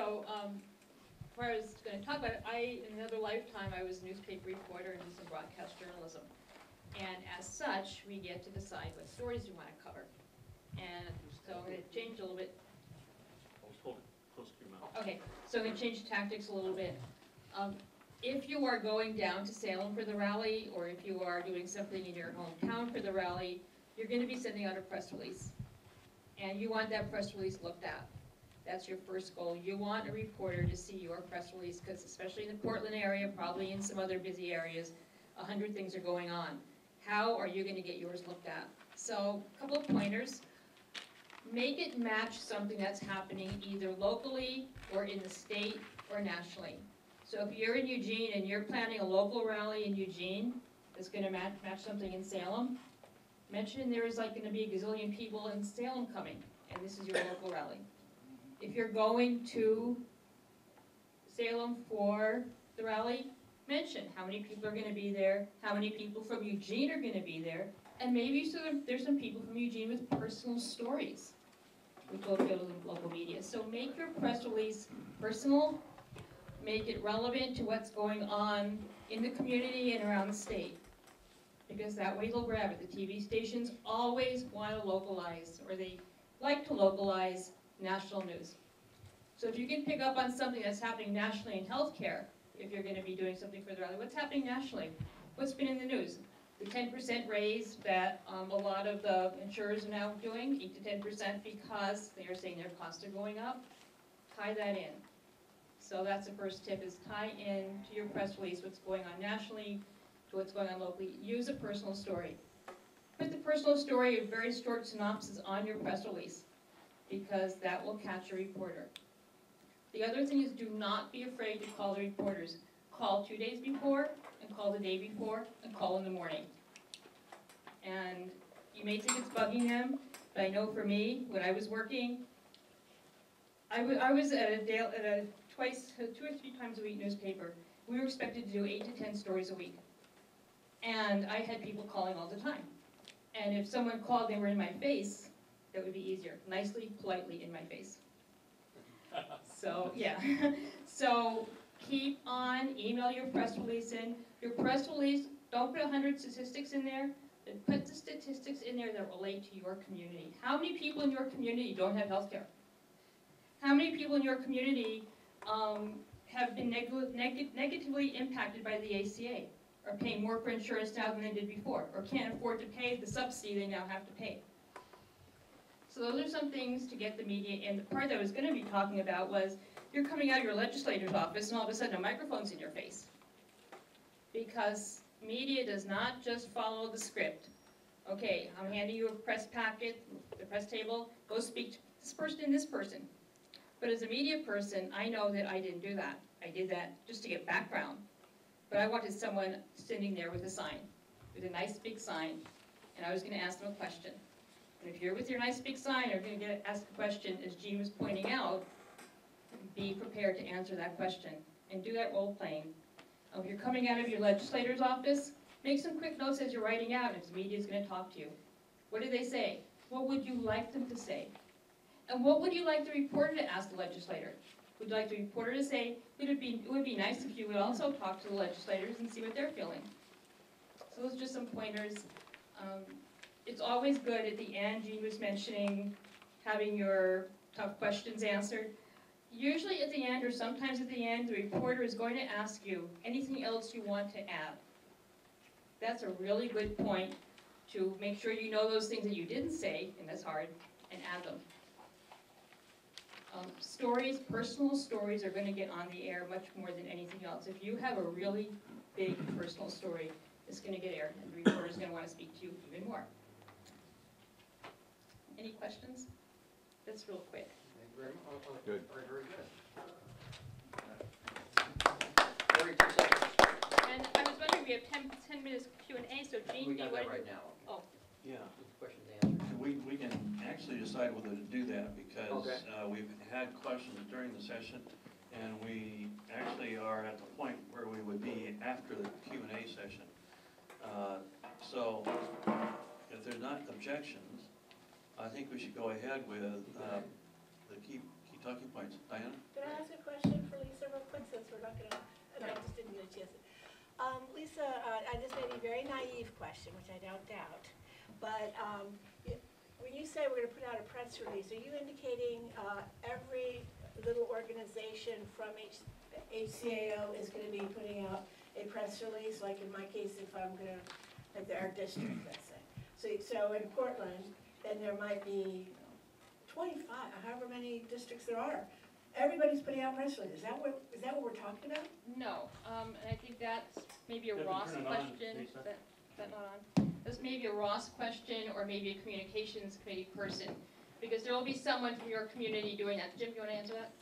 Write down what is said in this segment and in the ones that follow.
So, before I was going to talk about it, in another lifetime, I was a newspaper reporter and some broadcast journalism. And as such, we get to decide what stories we want to cover. And so I'm going to change a little bit. Hold it close to your mouth. Okay, so I'm going to change tactics a little bit. If you are going down to Salem for the rally, or if you are doing something in your hometown for the rally, you're going to be sending out a press release. And you want that press release looked at. That's your first goal. You want a reporter to see your press release, because especially in the Portland area, probably in some other busy areas, 100 things are going on. How are you going to get yours looked at? So a couple of pointers. Make it match something that's happening either locally or in the state or nationally. So if you're in Eugene and you're planning a local rally in Eugene that's going to match something in Salem, mention there is like going to be a gazillion people in Salem coming, and this is your local rally. If you're going to Salem for the rally, mention how many people are going to be there, how many people from Eugene are going to be there, and maybe so there's some people from Eugene with personal stories which will go to the local media. So make your press release personal, make it relevant to what's going on in the community and around the state, because that way they'll grab it. The TV stations always want to localize, or they like to localize national news. So if you can pick up on something that's happening nationally in healthcare, if you're going to be doing something for the rally, what's happening nationally? What's been in the news? The 10% raise that a lot of the insurers are now doing, 8 to 10%, because they are saying their costs are going up. Tie that in. So that's the first tip, is tie in to your press release what's going on nationally to what's going on locally. Use a personal story. Put the personal story in very short synopsis on your press release, because that will catch a reporter. The other thing is, do not be afraid to call the reporters. Call 2 days before, and call the day before, and call in the morning. And you may think it's bugging them, but I know for me, when I was working, I was at two or three times a week newspaper. We were expected to do 8 to 10 stories a week. And I had people calling all the time. And if someone called, they were in my face, that would be easier. Nicely, politely, in my face. So, yeah. So keep on, email your press release in. Your press release, don't put 100 statistics in there, but put the statistics in there that relate to your community. How many people in your community don't have health care? How many people in your community have been negatively impacted by the ACA, or paying more for insurance now than they did before, or can't afford to pay the subsidy they now have to pay? So those are some things to get the media in. The part that I was going to be talking about was, you're coming out of your legislator's office and all of a sudden a microphone's in your face. Because media does not just follow the script. Okay, I'm handing you a press packet, the press table, go speak to this person and this person. But as a media person, I know that I didn't do that. I did that just to get background. But I wanted someone standing there with a sign, with a nice big sign, and I was going to ask them a question. And if you're with your nice big sign, you're going to get asked a question, as Jean was pointing out, be prepared to answer that question and do that role playing. If you're coming out of your legislator's office, make some quick notes as you're writing out if the media is going to talk to you. What do they say? What would you like them to say? And what would you like the reporter to ask the legislator? Would you like the reporter to say, it would be nice if you would also talk to the legislators and see what they're feeling? So those are just some pointers. It's always good at the end. Jean was mentioning having your tough questions answered. Usually at the end, or sometimes at the end, the reporter is going to ask you anything else you want to add. That's a really good point to make sure you know those things that you didn't say, and that's hard, and add them. Stories, personal stories, are going to get on the air much more than anything else. If you have a really big personal story, it's going to get aired, and the reporter is going to want to speak to you even more. Any questions? That's real quick. Thank you very much. Good. Very good. Very good. And I was wondering, we have 10 minutes Q&A, so Jean, we got that right now. Oh. Yeah. Questions answered. We can actually decide whether to do that, because okay. We've had questions during the session, and we actually are at the point where we would be after the Q&A session. So if there's not objections, I think we should go ahead with the key talking points. Diana? Can I ask a question for Lisa real quick, since we're not going to, I just didn't get a chance. Lisa, this may be a very naive question, which I don't doubt, but when you say we're going to put out a press release, are you indicating every little organization from HCAO is going to be putting out a press release, like in my case, if I'm going to, like the art district, let's say. So in Portland, then there might be 25, however many districts there are. Everybody's putting out press releases. Is that what we're talking about? No, and I think that's maybe a Ross question. Is that not on? That's maybe a Ross question, or maybe a communications committee person, because there will be someone from your community doing that. Jim, you want to answer that?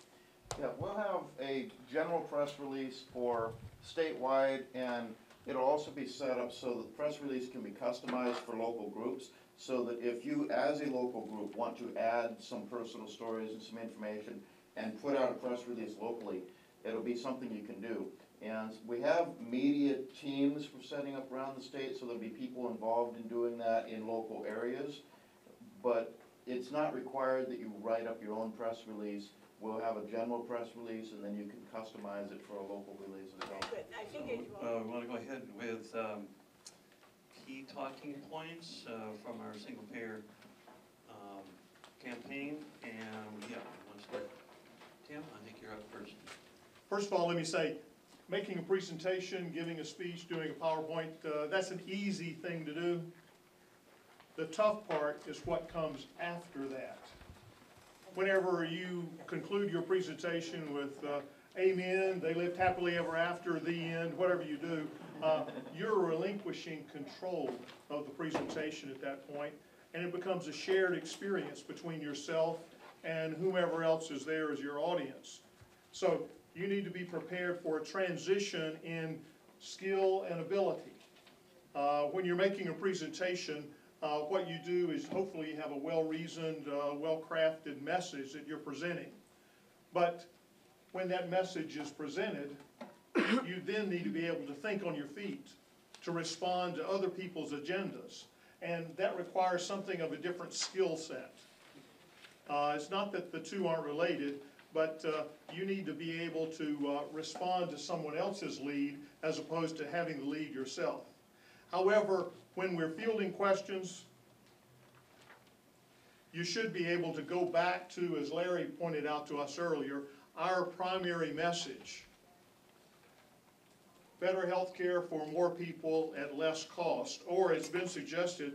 Yeah, we'll have a general press release for statewide, and it'll also be set up so that the press release can be customized for local groups, so that if you, as a local group, want to add some personal stories and some information and put out a press release locally, it'll be something you can do. And we have media teams for setting up around the state, so there'll be people involved in doing that in local areas. But it's not required that you write up your own press release. We'll have a general press release, and then you can customize it for a local release as well. Good. I think we want to go ahead with key talking points from our single-payer campaign, and yeah, we want to start. Tim, I think you're up first. First of all, let me say, making a presentation, giving a speech, doing a PowerPoint, that's an easy thing to do. The tough part is what comes after that. Whenever you conclude your presentation with amen, they lived happily ever after, the end, whatever you do, you're relinquishing control of the presentation at that point, and it becomes a shared experience between yourself and whomever else is there as your audience. So you need to be prepared for a transition in skill and ability. When you're making a presentation, what you do is hopefully you have a well-reasoned, well-crafted message that you're presenting. But when that message is presented, you then need to be able to think on your feet, to respond to other people's agendas. And that requires something of a different skill set. It's not that the two aren't related, but you need to be able to respond to someone else's lead as opposed to having the lead yourself. However, when we're fielding questions, you should be able to go back to, as Larry pointed out to us earlier, our primary message. Better health care for more people at less cost. Or it's been suggested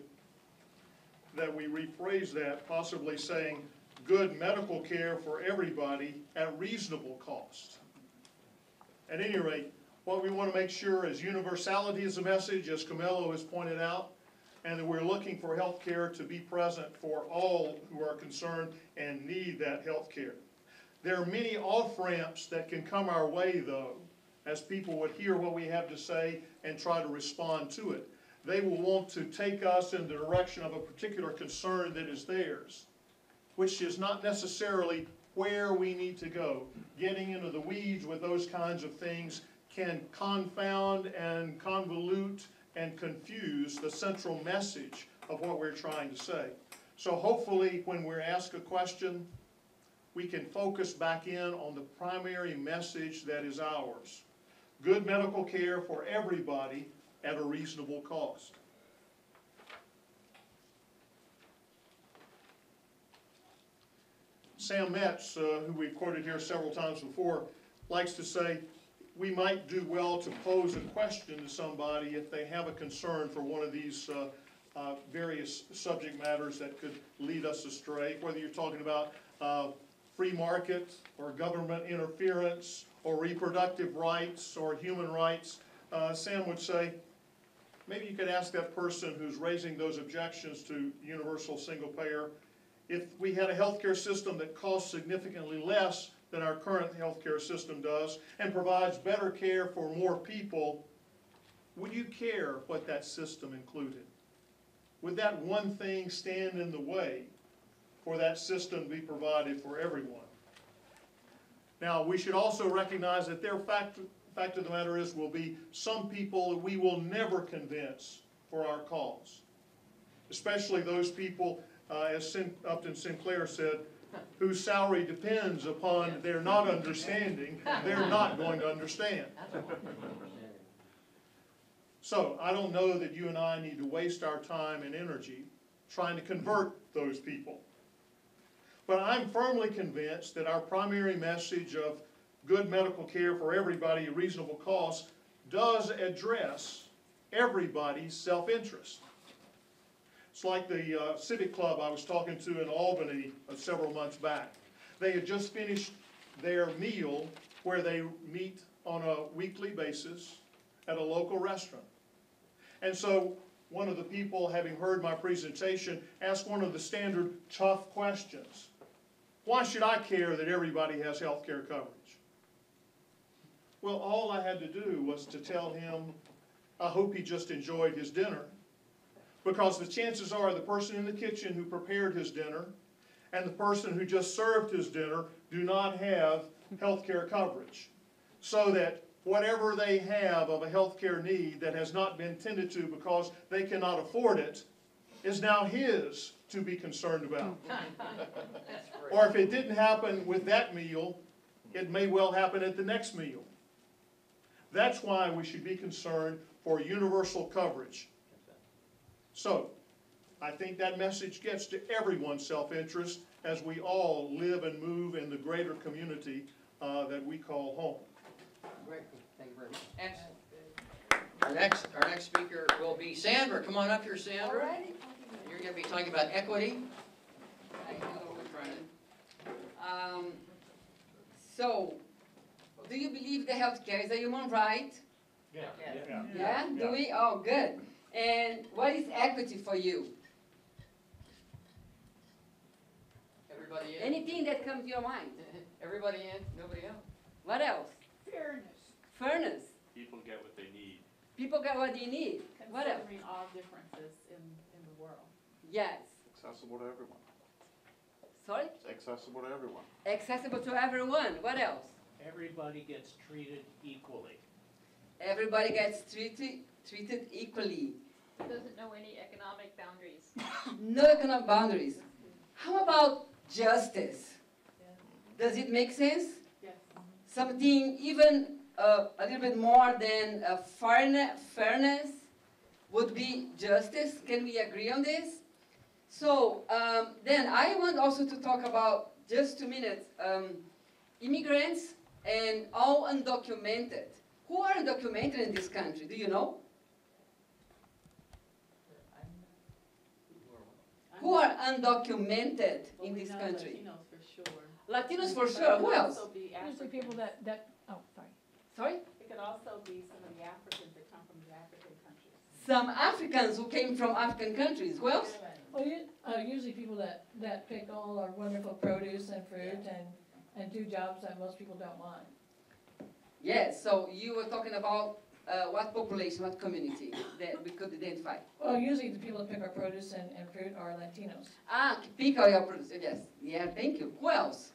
that we rephrase that, possibly saying good medical care for everybody at reasonable cost. At any rate, what we want to make sure is universality is a message, as Camillo has pointed out, and that we're looking for health care to be present for all who are concerned and need that health care. There are many off-ramps that can come our way, though, as people would hear what we have to say and try to respond to it. They will want to take us in the direction of a particular concern that is theirs, which is not necessarily where we need to go. Getting into the weeds with those kinds of things can confound and convolute and confuse the central message of what we're trying to say. So hopefully when we're asked a question, we can focus back in on the primary message that is ours. Good medical care for everybody at a reasonable cost. Sam Metz, who we've quoted here several times before, likes to say, we might do well to pose a question to somebody if they have a concern for one of these various subject matters that could lead us astray, whether you're talking about free market or government interference or reproductive rights or human rights. Sam would say, maybe you could ask that person who's raising those objections to universal single payer, if we had a healthcare system that costs significantly less than our current healthcare system does and provides better care for more people, would you care what that system included? Would that one thing stand in the way for that system to be provided for everyone? Now, we should also recognize that their fact of the matter is will be some people that we will never convince for our cause, especially those people, as Upton Sinclair said, whose salary depends upon their not understanding, they're not going to understand. So I don't know that you and I need to waste our time and energy trying to convert those people. But I'm firmly convinced that our primary message of good medical care for everybody at reasonable cost does address everybody's self-interest. It's like the civic club I was talking to in Albany several months back. They had just finished their meal where they meet on a weekly basis at a local restaurant. And so one of the people, having heard my presentation, asked one of the standard tough questions. Why should I care that everybody has health care coverage? Well, all I had to do was to tell him, I hope he just enjoyed his dinner, because the chances are the person in the kitchen who prepared his dinner and the person who just served his dinner do not have health care coverage. So that whatever they have of a health care need that has not been tended to because they cannot afford it is now his to be concerned about. Or if it didn't happen with that meal, it may well happen at the next meal. That's why we should be concerned for universal coverage. So, I think that message gets to everyone's self-interest as we all live and move in the greater community that we call home. Great. Thank you very much. Excellent. Our next speaker will be Sandra. Come on up here, Sandra. All righty. You're going to be talking about equity. I know we're trying to. Do you believe that healthcare is a human right? Yeah. Yeah. Yeah. Yeah. Yeah. Do we? Oh, good. And what is equity for you? Everybody in? Anything that comes to your mind. Everybody in, nobody else. What else? Fairness. Fairness. People get what they need. People get what they need. What else? Considering all differences in the world. Yes. Accessible to everyone. Sorry? It's accessible to everyone. Accessible to everyone. What else? Everybody gets treated equally. Everybody gets treated equally. It doesn't know any economic boundaries. No economic boundaries. How about justice? Yeah. Does it make sense? Yes. Something even a little bit more than fairness would be justice. Can we agree on this? So then I want also to talk about, just 2 minutes, immigrants and all undocumented. Who are undocumented in this country? Do you know? Who are undocumented in this country? Latinos for sure. Latinos for sure. Who else? There's some people that. Oh, sorry. Sorry. It could also be some of the Africans that come from the African countries. Some Africans who came from African countries. Who else? Well, usually people that pick all our wonderful produce and fruit and do jobs that most people don't want. Yes, so you were talking about what population, what community that we could identify? Well, usually the people that pick our produce and fruit are Latinos. Ah, pick our produce, yes. Yeah, thank you. Who else?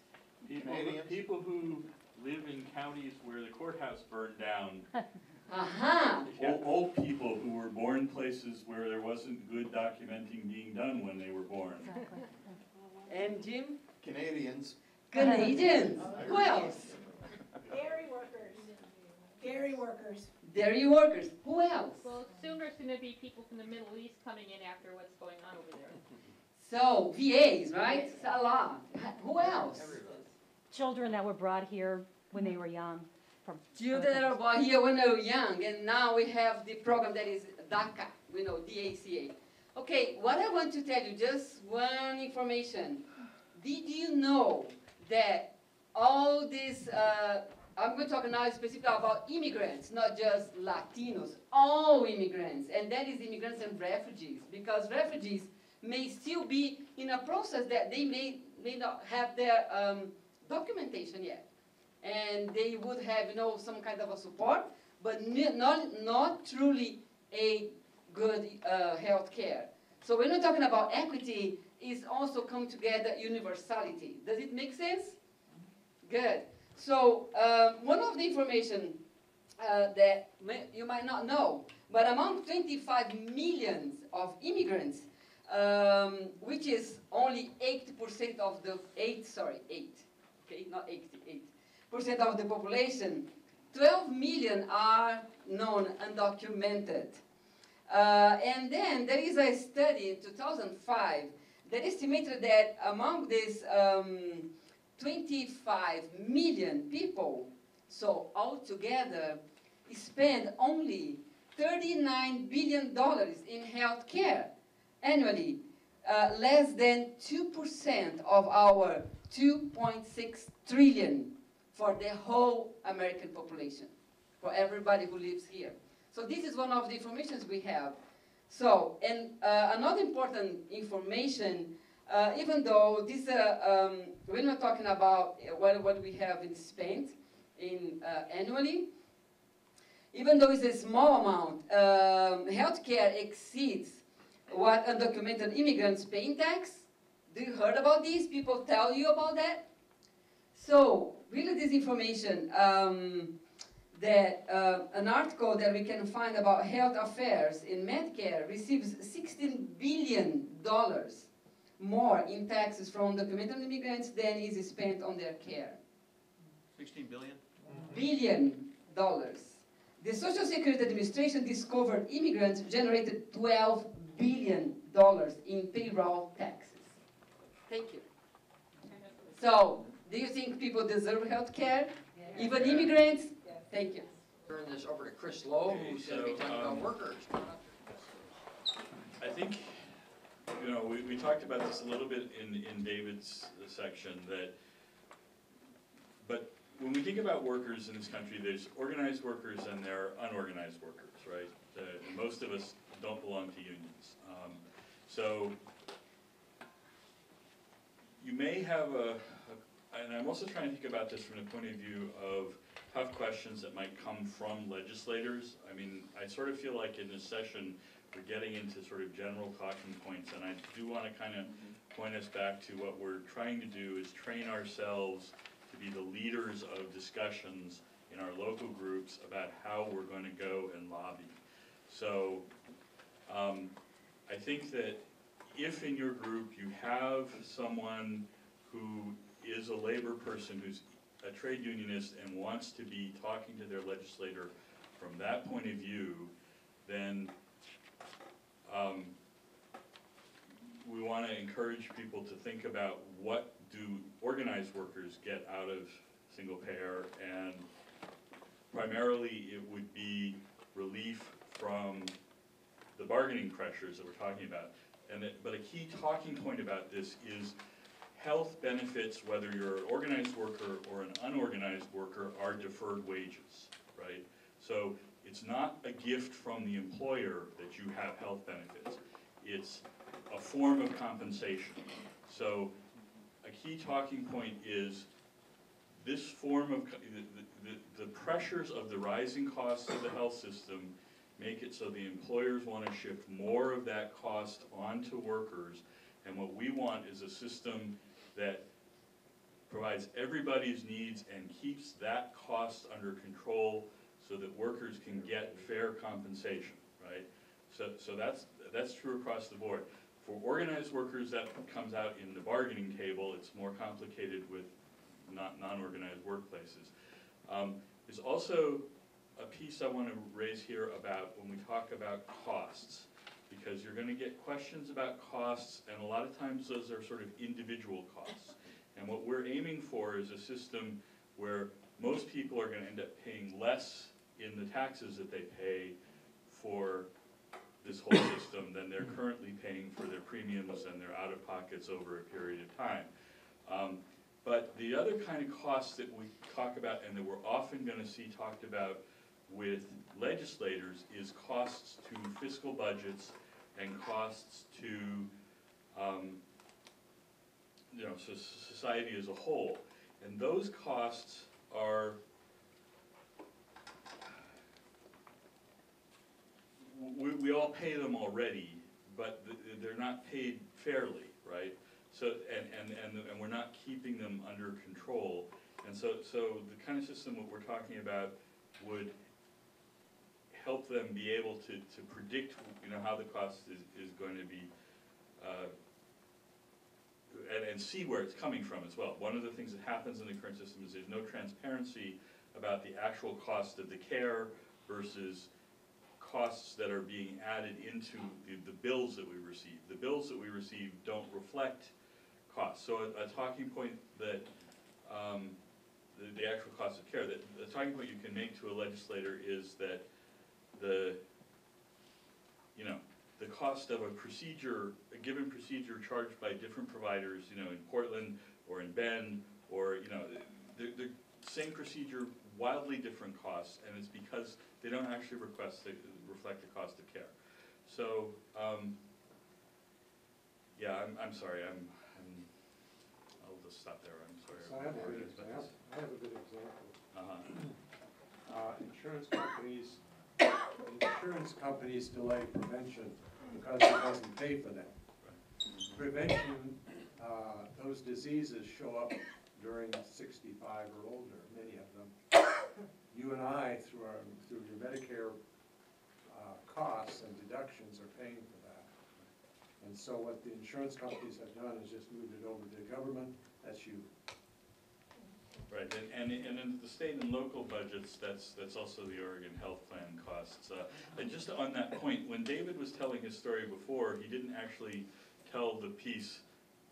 People who live in counties where the courthouse burned down. Aha! Uh-huh. Old people who were born places where there wasn't good documenting being done when they were born. Exactly. And Jim? Canadians. Canadians. Who else? Dairy workers. Dairy workers. Dairy workers. Who else? Well, soon there's going to be people from the Middle East coming in after what's going on over there. So, VAs, right? Salah. Who else? Everybody. Children that were brought here when they were young. Children that were brought here when they were young, and now we have the program that is DACA, we know, DACA. Okay, what I want to tell you, just one information. Did you know that all this, I'm going to talk now specifically about immigrants, not just Latinos, all immigrants, and that is immigrants and refugees, because refugees may still be in a process that they may not have their documentation yet, and they would have, you know, some kind of a support, but not truly a good health care. So when we're talking about equity, is also come together universality. Does it make sense? Good. So one of the information that you might not know, but among 25 million of immigrants, which is only 80% of the 8% of the population. 12 million are non-undocumented. And then there is a study in 2005 that estimated that among these 25 million people, so altogether, spend only $39 billion in health care annually, less than 2% of our 2.6 trillion for the whole American population, for everybody who lives here. So this is one of the informations we have. So, and another important information, even though this, we're not talking about what we have in spent in annually, even though it's a small amount, healthcare exceeds what undocumented immigrants pay in tax. Do you heard about this? People tell you about that? So, really this information, that an article that we can find about health affairs in Medicare receives $16 billion more in taxes from undocumented immigrants than is spent on their care. $16 billion? $1 billion. The Social Security Administration discovered immigrants generated $12 billion in payroll taxes. Thank you. So, do you think people deserve health care? Yeah. Even immigrants? Yeah. Thank you. Turn this over to Chris Lowe, who's going to be talking about workers. I think, you know, we talked about this a little bit in David's section, that, but when we think about workers in this country, there's organized workers and there are unorganized workers, right? Most of us don't belong to unions. So you may have and I'm also trying to think about this from the point of view of tough questions that might come from legislators. I mean, I sort of feel like in this session, we're getting into sort of general talking points, and I do want to kind of point us back to what we're trying to do is train ourselves to be the leaders of discussions in our local groups about how we're going to go and lobby. So I think that if in your group you have someone who is a labor person, who's a trade unionist and wants to be talking to their legislator from that point of view, then we want to encourage people to think about what do organized workers get out of single payer, and primarily it would be relief from the bargaining pressures that we're talking about. And that, but a key talking point about this is health benefits, whether you're an organized worker or an unorganized worker, are deferred wages, right? So it's not a gift from the employer that you have health benefits. It's a form of compensation. So a key talking point is this form of, the pressures of the rising costs of the health system make it so the employers want to shift more of that cost onto workers, and what we want is a system that provides everybody's needs and keeps that cost under control so that workers can get fair compensation, right? So that's true across the board. For organized workers, that comes out in the bargaining table. It's more complicated with non-organized workplaces. There's also a piece I want to raise here about when we talk about costs, because you're going to get questions about costs, and a lot of times those are sort of individual costs. And what we're aiming for is a system where most people are going to end up paying less in the taxes that they pay for this whole system than they're currently paying for their premiums and their out-of-pockets over a period of time. But the other kind of costs that we talk about and that we're often going to see talked about with legislators is costs to fiscal budgets and costs to you know, society as a whole. And those costs are, we all pay them already, but they're not paid fairly, right? So, and we're not keeping them under control. And so the kind of system that we're talking about would help them be able to predict, you know, how the cost is going to be and see where it's coming from as well. One of the things that happens in the current system is there's no transparency about the actual cost of the care versus costs that are being added into the bills that we receive. The bills that we receive don't reflect costs. So a talking point that the actual cost of care, that the talking point you can make to a legislator is that the cost of a procedure, a given procedure charged by different providers, in Portland or in Bend, or the same procedure, wildly different costs, and it's because they don't actually reflect the cost of care. So, yeah, I'm sorry. I'll just stop there. I'm sorry. So I have a good example. Insurance companies delay prevention because it doesn't pay for them. Right. Prevention, those diseases show up during 65 or older, many of them. You and I, through your Medicare costs and deductions, are paying for that. And so what the insurance companies have done is just moved it over to the government. That's you. Right, and in the state and local budgets, that's also the Oregon Health Plan costs. And just on that point, when David was telling his story before, he didn't actually tell the piece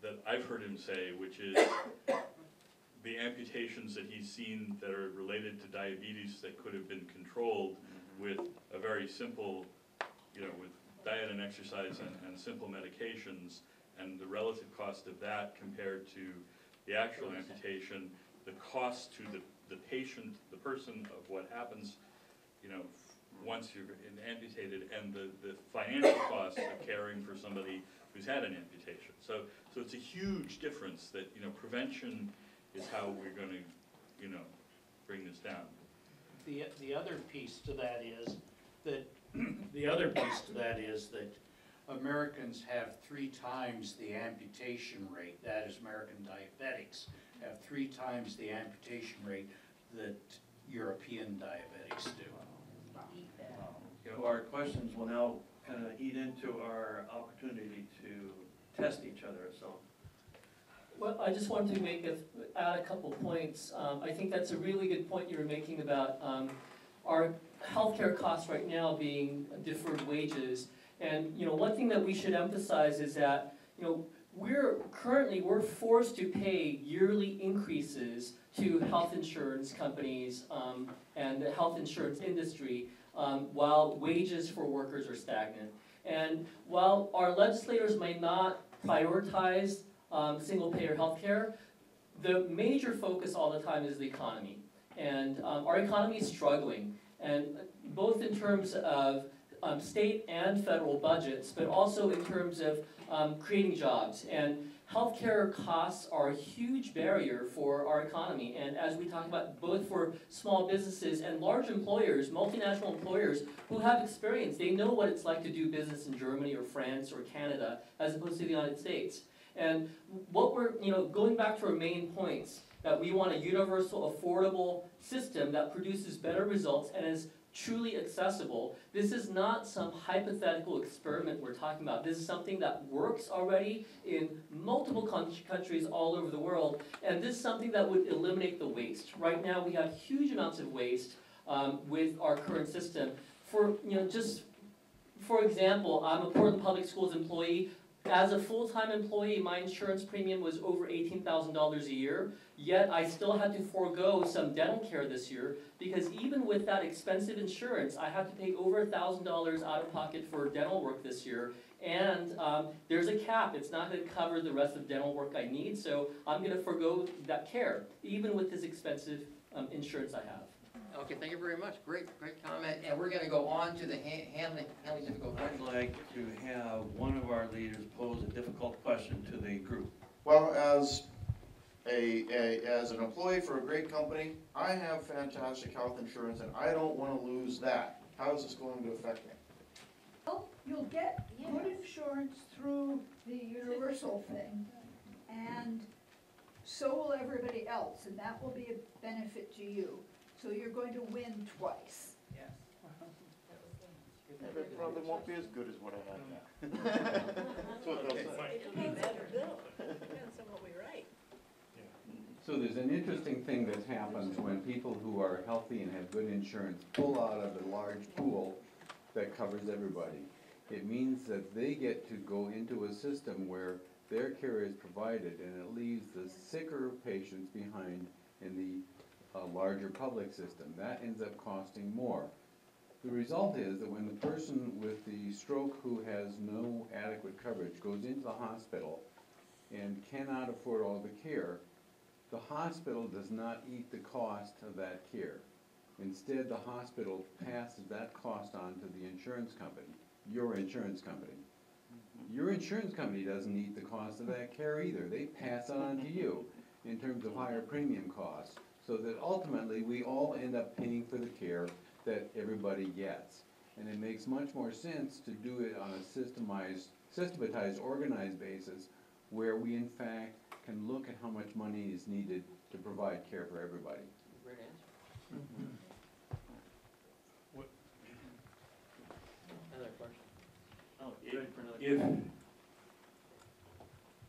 that I've heard him say, which is the amputations that he's seen that are related to diabetes that could have been controlled with a very simple, with diet and exercise and simple medications, and the relative cost of that compared to the actual amputation, the cost to the patient, the person, of what happens, once you're amputated, and the financial cost of caring for somebody who's had an amputation. So it's a huge difference that, prevention is how we're going to, bring this down. The other piece to that is that Americans have 3 times the amputation rate, that is, American diabetics have 3 times the amputation rate that European diabetics do. So our questions will now kind of eat into our opportunity to test each other. So, well, I just wanted to add a couple points. I think that's a really good point you were making about our healthcare costs right now being deferred wages. And one thing that we should emphasize is that we're forced to pay yearly increases to health insurance companies and the health insurance industry while wages for workers are stagnant. And while our legislators may not prioritize single-payer healthcare, the major focus all the time is the economy. And our economy is struggling, and both in terms of state and federal budgets, but also in terms of creating jobs. And healthcare costs are a huge barrier for our economy. And as we talk about, both for small businesses and large employers, multinational employers who have experience, they know what it's like to do business in Germany or France or Canada as opposed to the United States. And what we're, going back to our main points, that we want a universal, affordable system that produces better results and is truly accessible. This is not some hypothetical experiment we're talking about. This is something that works already in multiple countries all over the world, and this is something that would eliminate the waste. Right now we have huge amounts of waste with our current system. For example, I'm a Portland Public Schools employee. As a full-time employee, my insurance premium was over $18,000 a year, yet I still had to forego some dental care this year because even with that expensive insurance, I had to pay over $1,000 out of pocket for dental work this year, and there's a cap. It's not going to cover the rest of dental work I need, so I'm going to forego that care, even with this expensive insurance I have. Okay, thank you very much. Great comment. And we're going to go on to the handling difficult. I'd like to have one of our leaders pose a difficult question to the group. Well, as an employee for a great company, I have fantastic health insurance, and I don't want to lose that. How is this going to affect me? Well, you'll get good insurance through the universal thing, and so will everybody else, and that will be a benefit to you. So you're going to win twice. Yes. It probably won't be as good as what I have now. That's what they'll say. It'll be better built. Depends on what we write. Yeah. So there's an interesting thing that happens when people who are healthy and have good insurance pull out of a large pool that covers everybody. It means that they get to go into a system where their care is provided, and it leaves the sicker patients behind in the larger public system. That ends up costing more. The result is that when the person with the stroke who has no adequate coverage goes into the hospital and cannot afford all the care, the hospital does not eat the cost of that care. Instead, the hospital passes that cost on to the insurance company, your insurance company. Your insurance company doesn't eat the cost of that care either. They pass it on to you in terms of higher premium costs, so that ultimately we all end up paying for the care that everybody gets. And it makes much more sense to do it on a systematized, organized basis, where we in fact can look at how much money is needed to provide care for everybody. Great answer. Mm-hmm. What? Another question. Oh,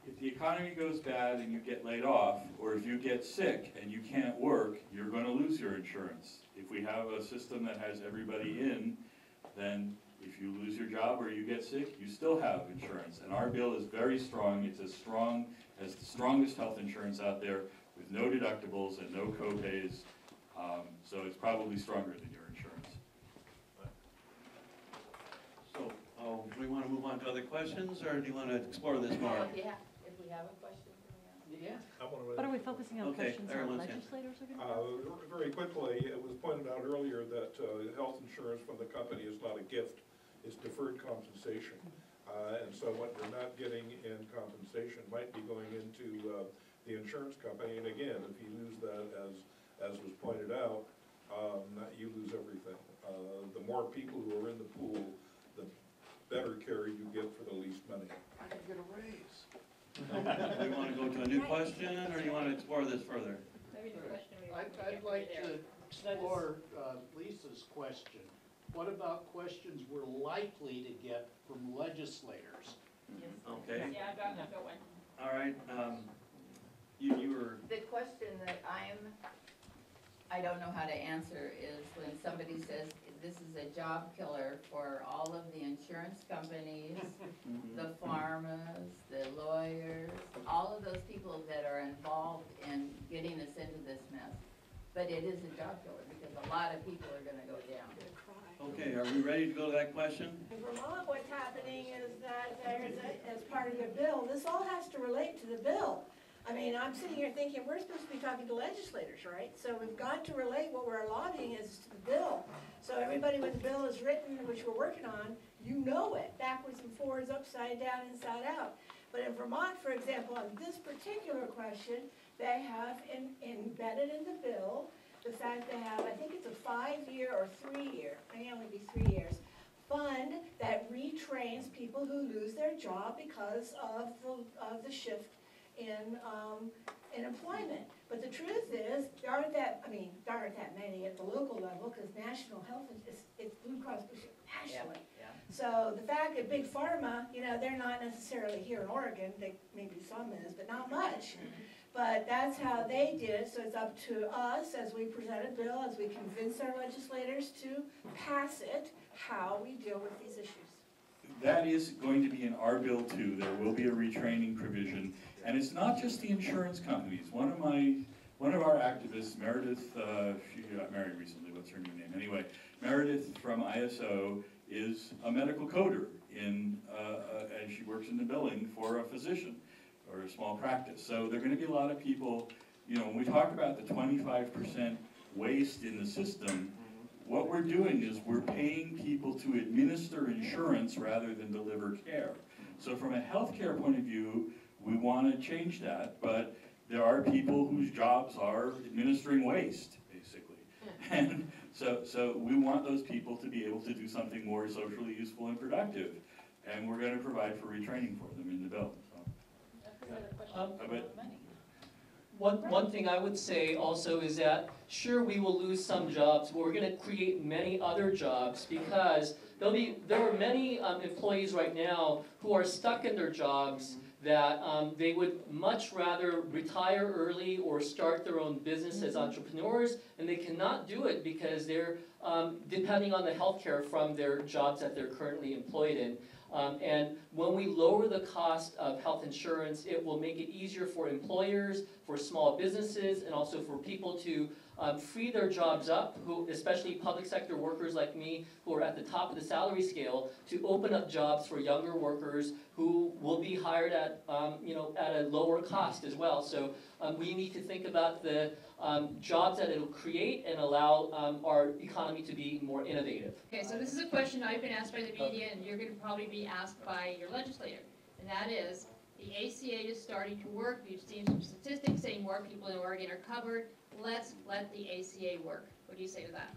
if the economy goes bad and you get laid off, or if you get sick and you can't work, you're going to lose your insurance. If we have a system that has everybody in, then if you lose your job or you get sick, you still have insurance. And our bill is very strong. It's as strong as the strongest health insurance out there, with no deductibles and no co-pays. So it's probably stronger than your insurance. So do we want to move on to other questions, or do you want to explore this more? Yeah, if we have a question. Yeah. But are we focusing on questions on legislators? Very quickly, it was pointed out earlier that health insurance from the company is not a gift. It's deferred compensation. And so what we're not getting in compensation might be going into the insurance company. And again, if you lose that, as was pointed out, you lose everything. The more people who are in the pool, the better care you get for the least money. I can get a raise. Do you want to go to a new question, or do you want to explore this further? Maybe the question I'd like to explore Lisa's question. What about questions we're likely to get from legislators? Yes. Okay. Yeah, I've got another one. All right. You were... The question that I don't know how to answer is when somebody says this is a job killer for all of the insurance companies, the farmers, the lawyers, all of those people that are involved in getting us into this mess. But it is a job killer because a lot of people are going to go down. Okay, are we ready to go to that question? In Vermont, what's happening is that as part of the bill, this all has to relate to the bill. I mean, I'm sitting here thinking we're supposed to be talking to legislators, right? So we've got to relate what we're lobbying is to the bill. So everybody when the bill is written, which we're working on, you know it, backwards and forwards, upside down, inside out. But in Vermont, for example, on this particular question, they have embedded in the bill the fact they have, I think it's a 5-year or 3-year, I think it would be 3 years, fund that retrains people who lose their job because of the shift in employment. But the truth is, there aren't that many at the local level, because national health is it's Blue Cross Blue Shield nationally. Yeah. So the fact that big pharma, they're not necessarily here in Oregon. They maybe some is, but not much. But that's how they did it. So it's up to us as we present a bill, as we convince our legislators to pass it, how we deal with these issues. That is going to be in our bill too. There will be a retraining provision, and it's not just the insurance companies. One of our activists, Meredith, she got married recently. What's her new name? Anyway, Meredith from ISO is a medical coder in, and she works in the billing for a physician or a small practice. So there are going to be a lot of people. When we talk about the 25% waste in the system. What we're doing is we're paying people to administer insurance rather than deliver care. So from a healthcare point of view, we want to change that, but there are people whose jobs are administering waste, basically. And so we want those people to be able to do something more socially useful and productive, and we're going to provide for retraining for them in the bill. So. That's another question about money. One thing I would say also is that, sure, we will lose some jobs, but we're going to create many other jobs, because there are many employees right now who are stuck in their jobs that they would much rather retire early or start their own business as entrepreneurs, and they cannot do it because they're depending on the health care from their jobs that they're currently employed in. And when we lower the cost of health insurance, it will make it easier for employers, for small businesses, and also for people to free their jobs up, especially public sector workers like me, who are at the top of the salary scale, to open up jobs for younger workers who will be hired at, at a lower cost as well. So we need to think about the jobs that it'll create and allow our economy to be more innovative. Okay, so this is a question I've been asked by the media, and you're going to probably be asked by your legislator, and that is, the ACA is starting to work. We've seen some statistics saying more people in Oregon are covered. Let's let the ACA work. What do you say to that?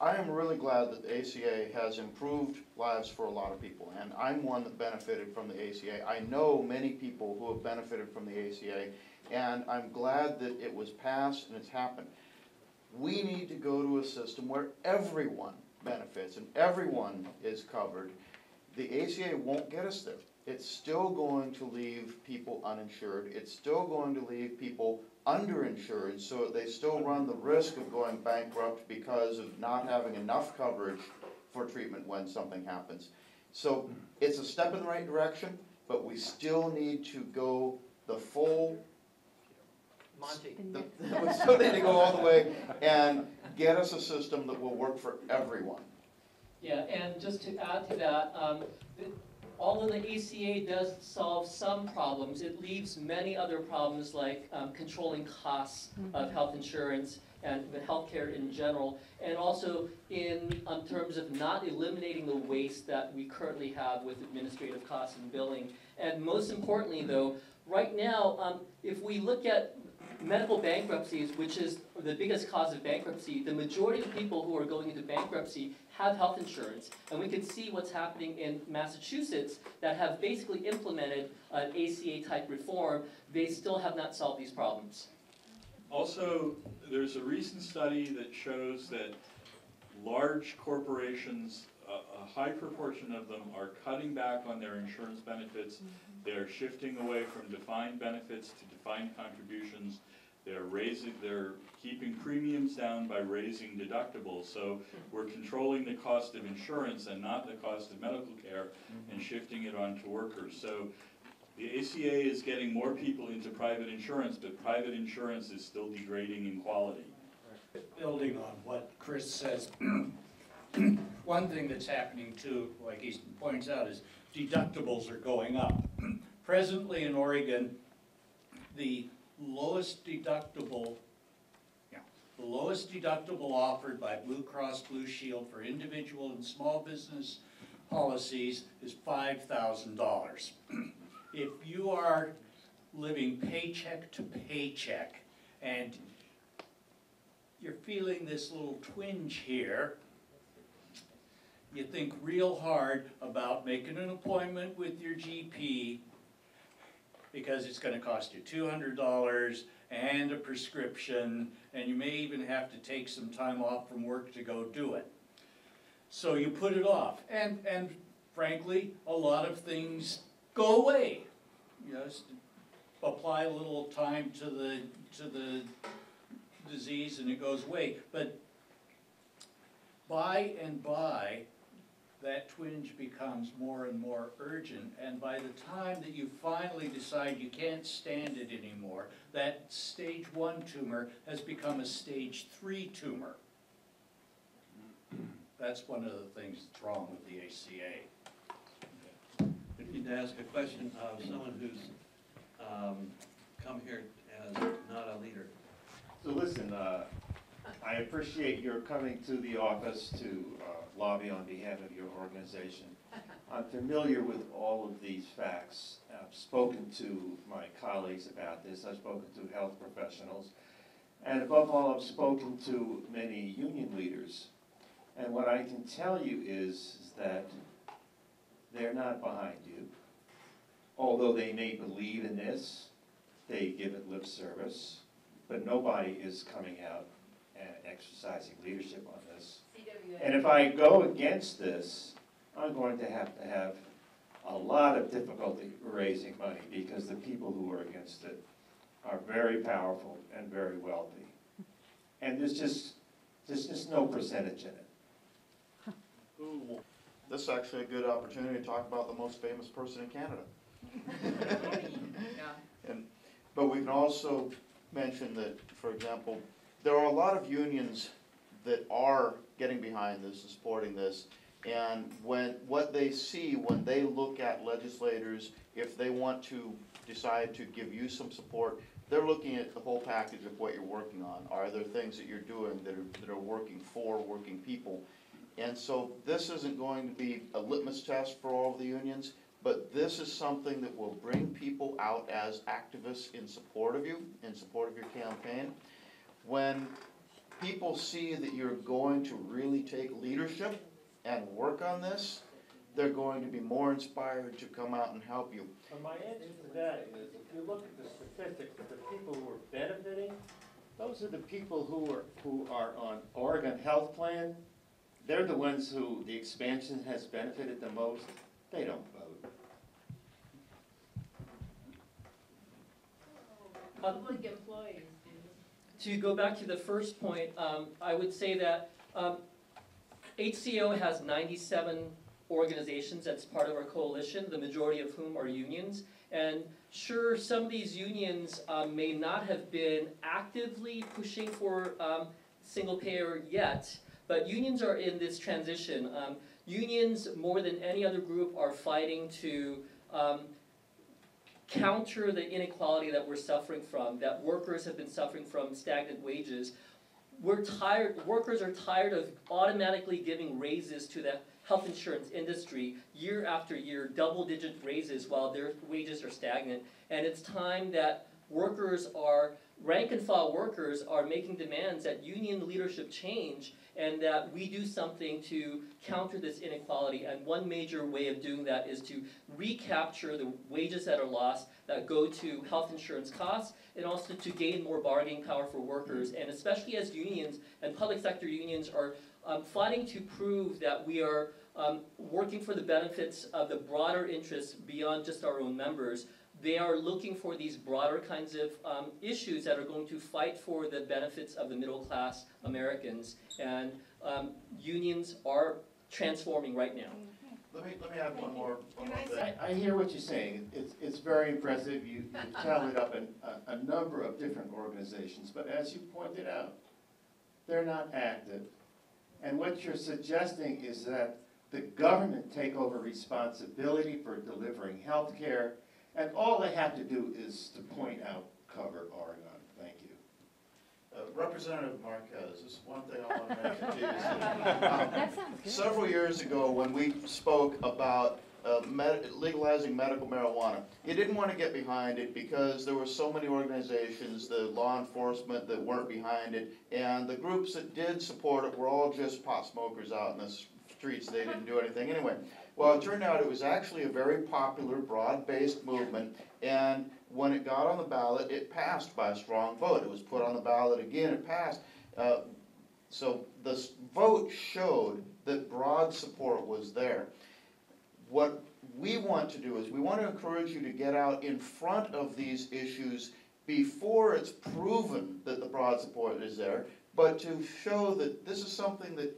I am really glad that the ACA has improved lives for a lot of people, and I'm one that benefited from the ACA. I know many people who have benefited from the ACA, and I'm glad that it was passed and it's happened. We need to go to a system where everyone benefits and everyone is covered. The ACA won't get us there. It's still going to leave people uninsured. It's still going to leave people underinsured, so they still run the risk of going bankrupt because of not having enough coverage for treatment when something happens. So it's a step in the right direction, but we still need to go the full Monty. We still need to go all the way and get us a system that will work for everyone. Yeah, and just to add to that, although the ACA does solve some problems, it leaves many other problems like controlling costs of health insurance and the healthcare in general, and also in terms of not eliminating the waste that we currently have with administrative costs and billing. And most importantly, though, right now, if we look at medical bankruptcies, which is the biggest cause of bankruptcy, the majority of people who are going into bankruptcy have health insurance. And we can see what's happening in Massachusetts that have basically implemented an ACA-type reform. They still have not solved these problems. Also, there's a recent study that shows that large corporations, a high proportion of them, are cutting back on their insurance benefits. They're shifting away from defined benefits to defined contributions. They're keeping premiums down by raising deductibles. So we're controlling the cost of insurance and not the cost of medical care and shifting it on to workers. So the ACA is getting more people into private insurance, but private insurance is still degrading in quality. Building on what Chris says, one thing that's happening too, like he points out, is deductibles are going up. Presently in Oregon, the lowest deductible, offered by Blue Cross Blue Shield for individual and small business policies is $5,000. If you are living paycheck to paycheck and you're feeling this little twinge here, you think real hard about making an appointment with your GP, because it's going to cost you $200 and a prescription, and you may even have to take some time off from work to go do it. So you put it off, and frankly, a lot of things go away. You know, apply a little time to the disease, and it goes away. But by and by, that twinge becomes more and more urgent, and by the time that you finally decide you can't stand it anymore, that stage 1 tumor has become a stage 3 tumor. That's one of the things that's wrong with the ACA. Okay. I need to ask a question of someone who's come here as not a leader. So listen, I appreciate your coming to the office to lobby on behalf of your organization. I'm familiar with all of these facts. I've spoken to my colleagues about this. I've spoken to health professionals. And above all, I've spoken to many union leaders. And what I can tell you is that they're not behind you. Although they may believe in this, they give it lip service. but nobody is coming out and exercising leadership on this. And if I go against this, I'm going to have a lot of difficulty raising money because the people who are against it are very powerful and very wealthy. And there's just no percentage in it. Ooh. This is actually a good opportunity to talk about the most famous person in Canada. Yeah. But we can also mention that, for example, there are a lot of unions that are getting behind this and supporting this. And what they see when they look at legislators, if they want to decide to give you some support, they're looking at the whole package of what you're working on. Are there things that you're doing that are working for working people? And so this isn't going to be a litmus test for all of the unions, but this is something that will bring people out as activists in support of you, in support of your campaign. When people see that you're going to really take leadership and work on this, they're going to be more inspired to come out and help you. Well, my answer to that is, if you look at the statistics of the people who are benefiting, those are the people who are on Oregon Health Plan. They're the ones who the expansion has benefited the most. They don't vote. Public employees do. To go back to the first point, I would say that HCO has 97 organizations that's part of our coalition, the majority of whom are unions. And sure, some of these unions may not have been actively pushing for single payer yet, but unions are in this transition. Unions, more than any other group, are fighting to counter the inequality that we're suffering from, that workers have been suffering from, stagnant wages. We're tired, workers are tired of automatically giving raises to the health insurance industry year after year, double-digit raises while their wages are stagnant. And it's time that workers are, rank and file workers are making demands that union leadership change and that we do something to counter this inequality. And one major way of doing that is to recapture the wages that are lost that go to health insurance costs and also to gain more bargaining power for workers. And especially as unions and public sector unions are fighting to prove that we are working for the benefits of the broader interests beyond just our own members, they are looking for these broader kinds of issues that are going to fight for the benefits of the middle-class Americans. And unions are transforming right now. Let me add one more thing. I hear what you're saying. It's very impressive. You've tallied up a number of different organizations. But as you pointed out, they're not active. And what you're suggesting is that the government take over responsibility for delivering health care. And all they have to do is to point out Cover Oregon. Thank you. Representative Marquez, this is one thing I want to mention to you. That sounds good. Several years ago when we spoke about legalizing medical marijuana, you didn't want to get behind it because there were so many organizations, the law enforcement that weren't behind it, and the groups that did support it were all just pot smokers out in this streets. They didn't do anything anyway. Well, it turned out it was actually a very popular, broad-based movement, and when it got on the ballot, it passed by a strong vote. It was put on the ballot again, it passed. So this vote showed that broad support was there. What we want to do is we want to encourage you to get out in front of these issues before it's proven that the broad support is there, but to show that this is something that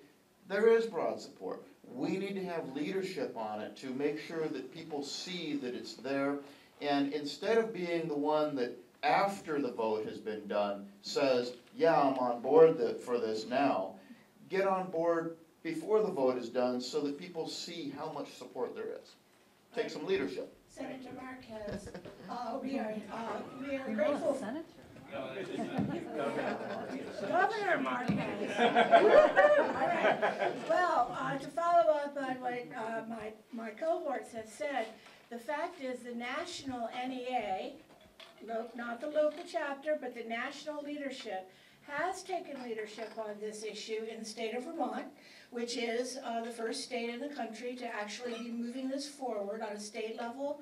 there is broad support. We need to have leadership on it to make sure that people see that it's there. And instead of being the one that, after the vote has been done, says, yeah, I'm on board for this now, get on board before the vote is done so that people see how much support there is. Take some leadership. Senator Marquez, we are grateful. Senator. Governor Marquez. All right. Well, to follow up on what my cohorts have said, the fact is the national NEA, not the local chapter, but the national leadership, has taken leadership on this issue in the state of Vermont, which is the first state in the country to actually be moving this forward on a state level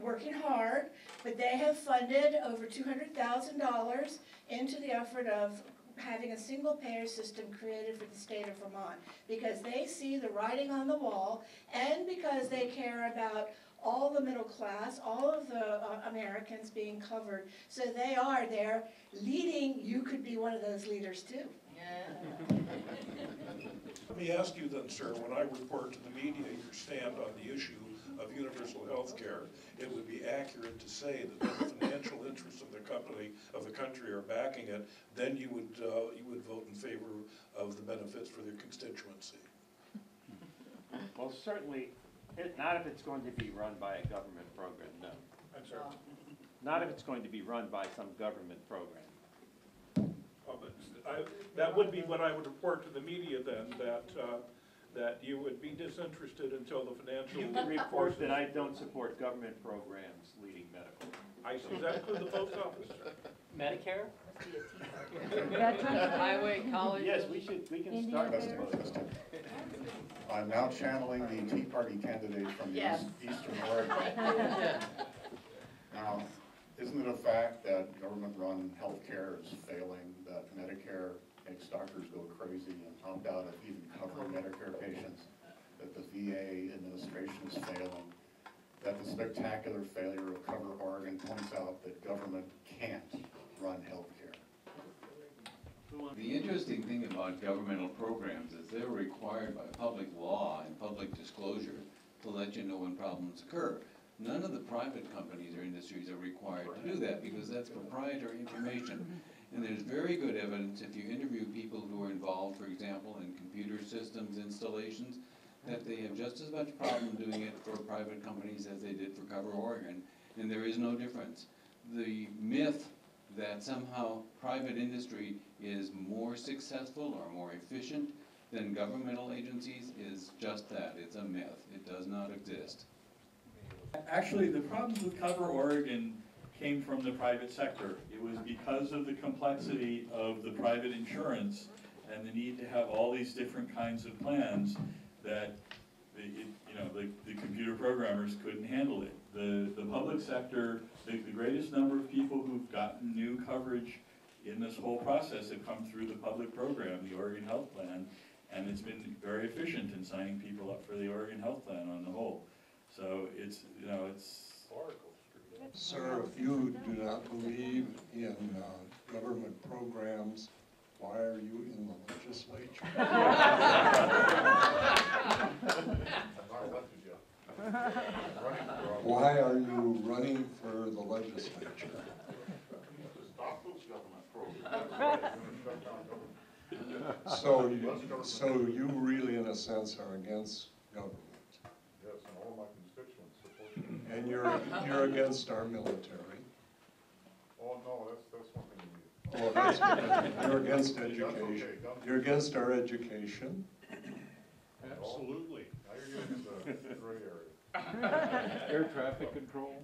working hard, but they have funded over $200,000 into the effort of having a single-payer system created for the state of Vermont, because they see the writing on the wall, and because they care about all the middle class, all of the Americans being covered. So they are there leading. You could be one of those leaders too. Yeah. Let me ask you then, sir, when I report to the media your stand on the issue of universal health care, it would be accurate to say that the financial interests of the country are backing it, then you would vote in favor of the benefits for their constituency. Well, certainly, not if it's going to be run by a government program, no. I'm sorry? Not if it's going to be run by some government program. That would be what I would report to the media then, that that you would be disinterested until the financial... You would report that I don't support government programs leading medical. I see that through the post office. Medicare? Highway, college... Yes, we can start with. I'm now channeling the Tea Party candidate from the Eastern Oregon. Now, isn't it a fact that government-run health care is failing, that Medicare makes doctors go crazy and pump out of even covering Medicare patients, that the VA administration is failing, that the spectacular failure of Cover Oregon points out that government can't run health care? The interesting thing about governmental programs is they're required by public law and public disclosure to let you know when problems occur. None of the private companies or industries are required to do that, because that's proprietary information. And there's very good evidence, if you interview people who are involved, for example, in computer systems installations, that they have just as much problem doing it for private companies as they did for Cover Oregon, and there is no difference. The myth that somehow private industry is more successful or more efficient than governmental agencies is just that. It's a myth. It does not exist. Actually, the problems with Cover Oregon came from the private sector. It was because of the complexity of the private insurance and the need to have all these different kinds of plans that the computer programmers couldn't handle it. The public sector, the greatest number of people who've gotten new coverage in this whole process have come through the public program, the Oregon Health Plan, and it's been very efficient in signing people up for the Oregon Health Plan on the whole. So it's, it's... Sir, if you do not believe in government programs, why are you in the legislature? Why are you running for the legislature? Stop those government programs. So you really, in a sense, are against government. Yes, and all my constituents support you. And you're against our military. Oh no, that's one thing you need. Oh, that's one. You're against education. Okay, you're against our education. Absolutely. Now you're getting into the gray area. Air traffic control.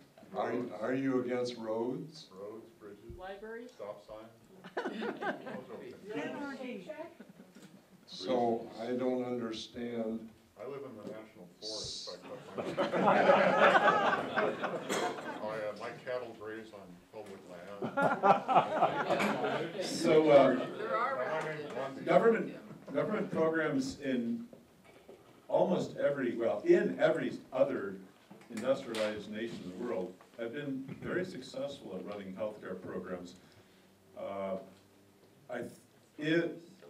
Are you against roads? Roads, bridges. Libraries. Stop signs. Okay. So I don't understand. I live in the national forest. So my cattle graze on public land. So government programs in almost every, well, in every other industrialized nation in the world have been very successful at running healthcare programs.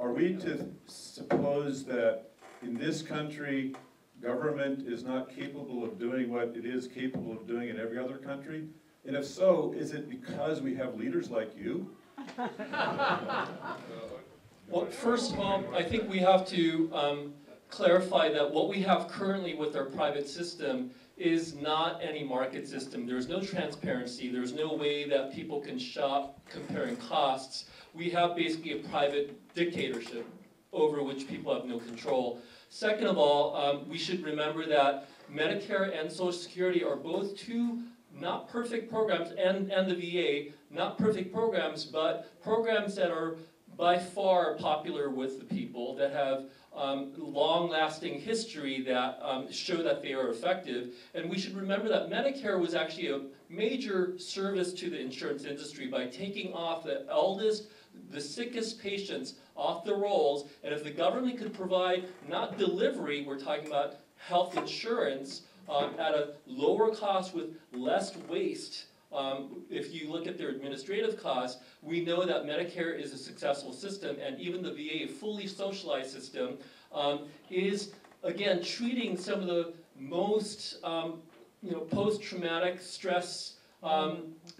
Are we to suppose that in this country, government is not capable of doing what it is capable of doing in every other country? And if so, is it because we have leaders like you? Well, first of all, I think we have to clarify that what we have currently with our private system is not any market system. There's no transparency. There's no way that people can shop comparing costs. We have basically a private dictatorship over which people have no control. Second of all, we should remember that Medicare and Social Security are both two not perfect programs, and the VA, not perfect programs, but programs that are by far popular with the people, that have long-lasting history that show that they are effective. And we should remember that Medicare was actually a major service to the insurance industry by taking off the eldest, the sickest patients off the rolls. And if the government could provide not delivery, we're talking about health insurance at a lower cost with less waste. If you look at their administrative costs, we know that Medicare is a successful system, and even the VA, a fully socialized system, is, again, treating some of the most post-traumatic stress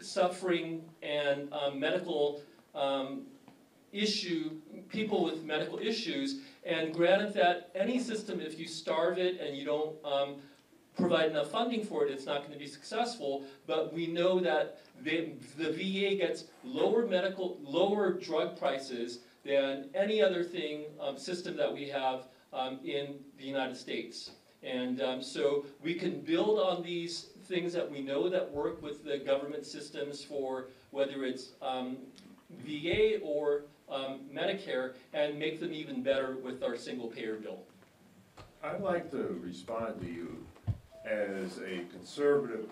suffering and medical people with medical issues. And granted that any system, if you starve it and you don't provide enough funding for it, it's not going to be successful. But we know that the VA gets lower drug prices than any other system that we have in the United States. And so we can build on these things that we know that work with the government systems, for whether it's VA or Medicare, and make them even better with our single-payer bill. I'd like to respond to you as a conservative,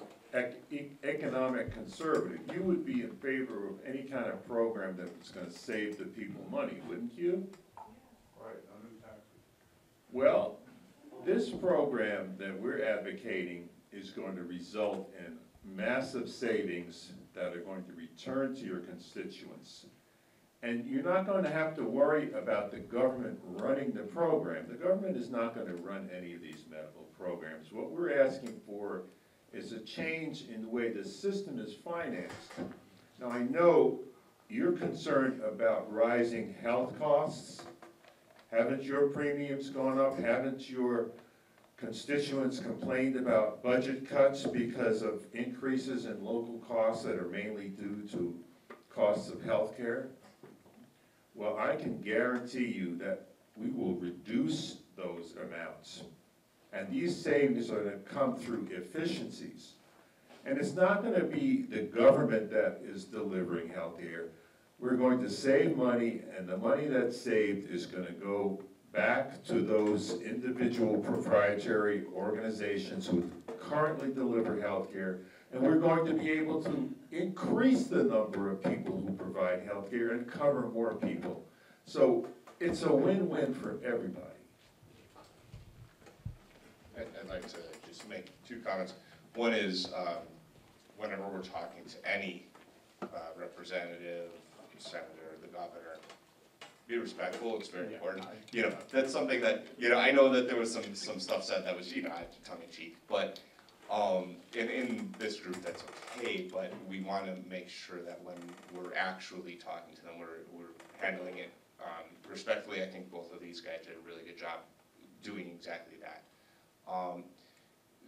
economic conservative. You would be in favor of any kind of program that was going to save the people money, wouldn't you? Right, under taxes. Well, this program that we're advocating is going to result in massive savings that are going to return to your constituents. And you're not going to have to worry about the government running the program. The government is not going to run any of these medical programs. What we're asking for is a change in the way the system is financed. Now, I know you're concerned about rising health costs. Haven't your premiums gone up? Haven't your constituents complained about budget cuts because of increases in local costs that are mainly due to costs of health care? Well, I can guarantee you that we will reduce those amounts. And these savings are going to come through efficiencies. And it's not going to be the government that is delivering health care. We're going to save money, and the money that's saved is going to go back to those individual proprietary organizations who currently deliver health care. And we're going to be able to increase the number of people who provide health care and cover more people. So it's a win-win for everybody. I'd like to just make two comments. One is whenever we're talking to any representative, senator, the governor, be respectful. It's very important. You know, that's something that, you know, I know that there was some stuff said that was, you know, tongue-in-cheek, but in this group, that's okay, but we want to make sure that when we're actually talking to them, we're handling it respectfully. I think both of these guys did a really good job doing exactly that.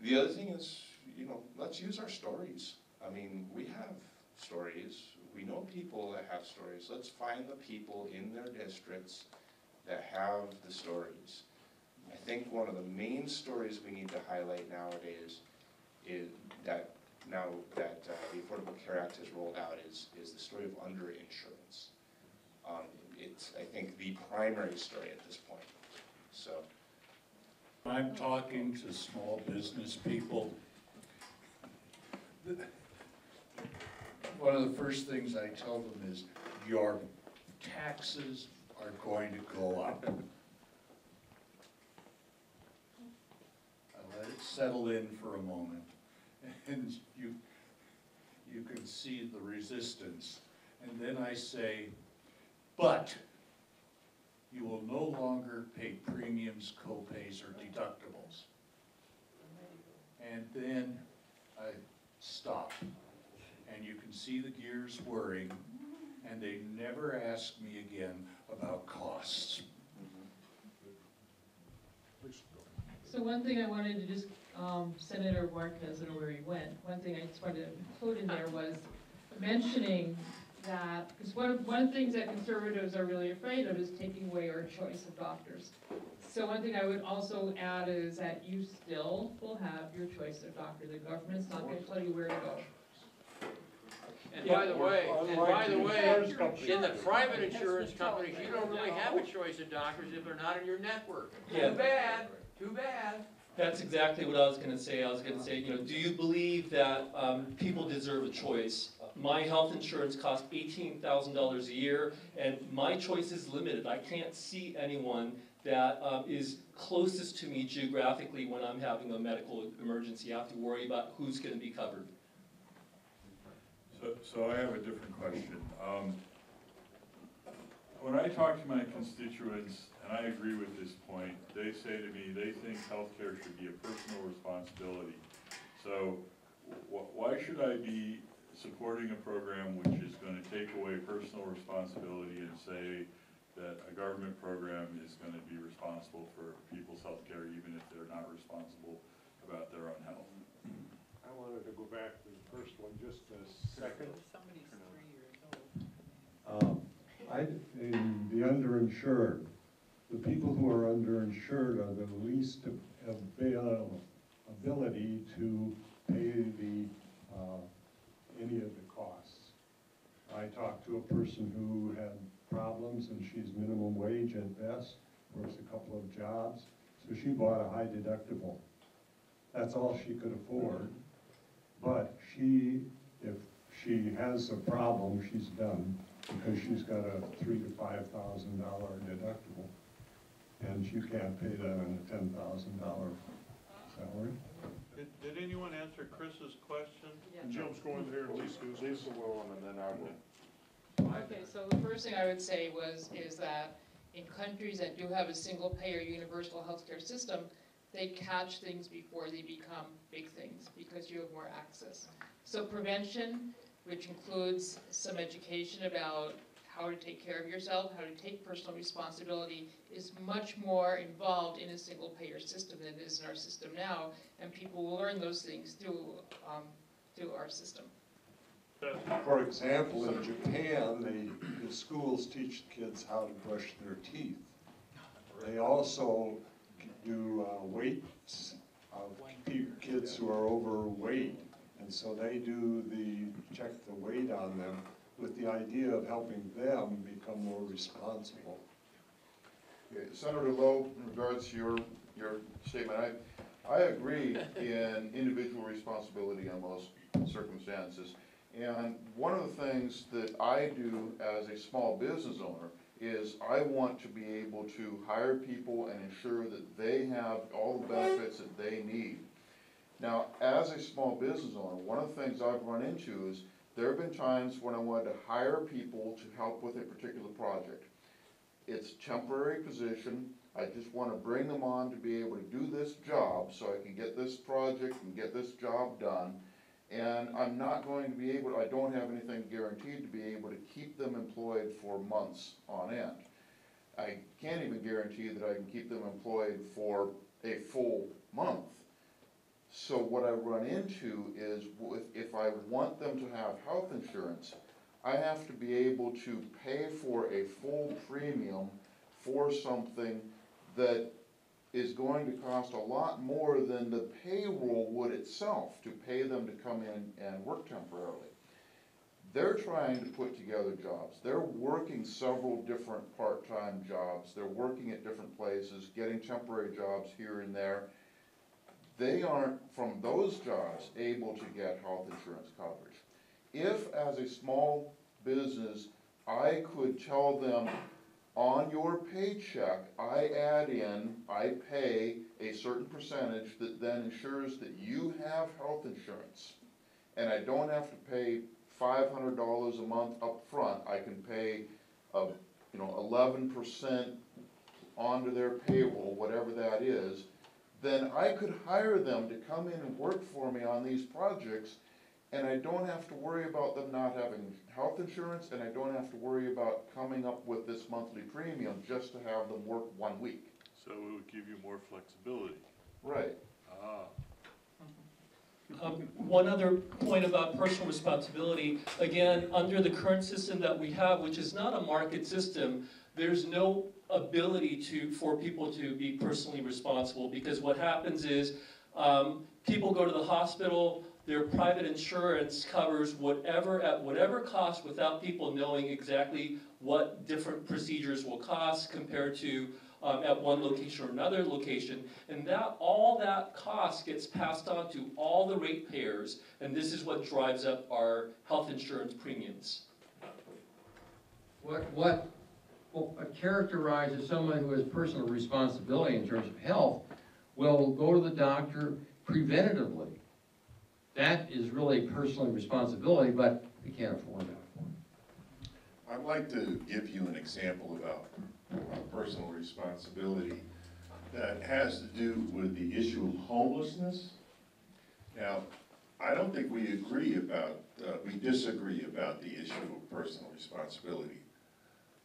The other thing is, you know, let's use our stories. I mean, we have stories. We know people that have stories. Let's find the people in their districts that have the stories. I think one of the main stories we need to highlight nowadays is that now that the Affordable Care Act is rolled out is the story of underinsurance. It's, I think, the primary story at this point. So, I'm talking to small business people. One of the first things I tell them is your taxes are going to go up. I let it settle in for a moment. And you can see the resistance. And then I say, but you will no longer pay premiums, co-pays, or deductibles. And then I stop. And you can see the gears whirring, and they never ask me again about costs. So one thing I wanted to just, Senator Warren doesn't know where he went. One thing I just wanted to include in there was mentioning that, because one of the things that conservatives are really afraid of is taking away our choice of doctors. So one thing I would also add is that you still will have your choice of doctor. The government's not going to tell you where to go. And by the way, in the private insurance companies, you don't really have a choice of doctors if they're not in your network. Yeah. Too bad. Too bad. That's exactly what I was going to say. I was going to say, you know, do you believe that people deserve a choice? My health insurance costs $18,000 a year, and my choice is limited. I can't see anyone that is closest to me geographically when I'm having a medical emergency. I have to worry about who's going to be covered. So I have a different question. When I talk to my constituents, and I agree with this point, they say to me they think healthcare should be a personal responsibility. So why should I be supporting a program which is going to take away personal responsibility and say that a government program is going to be responsible for people's healthcare even if they're not responsible about their own health? I wanted to go back to the first one just a second. Somebody's 3 years old. In the underinsured, the people who are underinsured are the least ability to pay the any of the costs. I talked to a person who had problems, and she's minimum wage at best, works a couple of jobs, so she bought a high deductible. That's all she could afford, but she, if she has a problem, she's done, because she's got a $3,000 to $5,000 deductible, and you can't pay that on a $10,000 salary. Did anyone answer Chris's question? Yeah. Jim's going there. Lisa will, and then I will. Okay, so the first thing I would say is that in countries that do have a single-payer universal healthcare system, they catch things before they become big things because you have more access. So prevention, which includes some education about how to take care of yourself, how to take personal responsibility, is much more involved in a single-payer system than it is in our system now, and people will learn those things through our system. For example, in Japan, the schools teach kids how to brush their teeth. They also do weights of kids who are overweight, and so they do check the weight on them with the idea of helping them become more responsible. Okay, Senator Lowe, in regards to your statement, I agree in individual responsibility in most circumstances. And one of the things that I do as a small business owner is I want to be able to hire people and ensure that they have all the benefits that they need. Now, as a small business owner, one of the things I've run into is there have been times when I wanted to hire people to help with a particular project. It's a temporary position. I just want to bring them on to be able to do this job so I can get this project and get this job done. And I'm not going to be able to, I don't have anything guaranteed to be able to keep them employed for months on end. I can't even guarantee that I can keep them employed for a full month. So what I run into is if I want them to have health insurance, I have to be able to pay for a full premium for something that is going to cost a lot more than the payroll would itself to pay them to come in and work temporarily. They're trying to put together jobs. They're working several different part-time jobs. They're working at different places, getting temporary jobs here and there. They aren't, from those jobs, able to get health insurance coverage. If, as a small business, I could tell them, on your paycheck, I pay a certain percentage that then ensures that you have health insurance. And I don't have to pay $500 a month up front. I can pay 11% onto their payroll, whatever that is. Then I could hire them to come in and work for me on these projects, and I don't have to worry about them not having health insurance, and I don't have to worry about coming up with this monthly premium just to have them work 1 week. So it would give you more flexibility. Right. Ah. One other point about personal responsibility, again, under the current system that we have, which is not a market system, there's no ability for people to be personally responsible, because what happens is people go to the hospital, Their private insurance covers whatever at whatever cost without people knowing exactly what different procedures will cost compared to at one location or another location. And that all that cost gets passed on to all the ratepayers, and this is what drives up our health insurance premiums. What characterizes someone who has personal responsibility in terms of health will go to the doctor preventatively. That is really personal responsibility, but we can't afford it. I'd like to give you an example about personal responsibility that has to do with the issue of homelessness. Now, I don't think we agree about, we disagree about the issue of personal responsibility,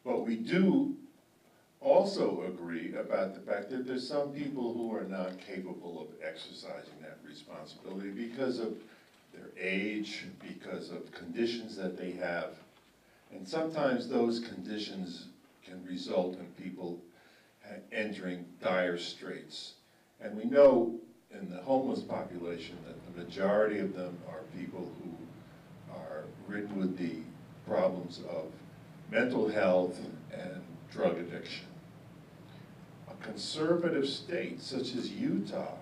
but we do also agree about the fact that there's some people who are not capable of exercising that responsibility because of their age, because of conditions that they have. And sometimes those conditions can result in people entering dire straits. And we know in the homeless population that the majority of them are people who are ridden with the problems of mental health and drug addiction. A conservative state such as Utah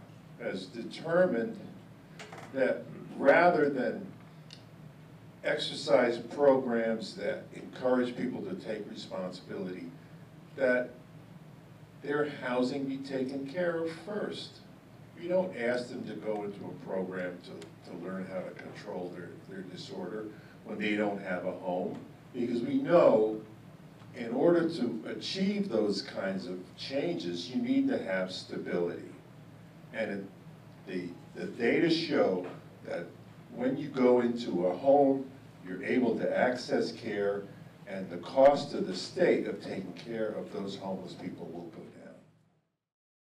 has determined that rather than exercise programs that encourage people to take responsibility, that their housing be taken care of first. We don't ask them to go into a program to learn how to control their disorder when they don't have a home, because we know in order to achieve those kinds of changes, you need to have stability. And the data show that when you go into a home, you're able to access care, and the cost to the state of taking care of those homeless people will go down.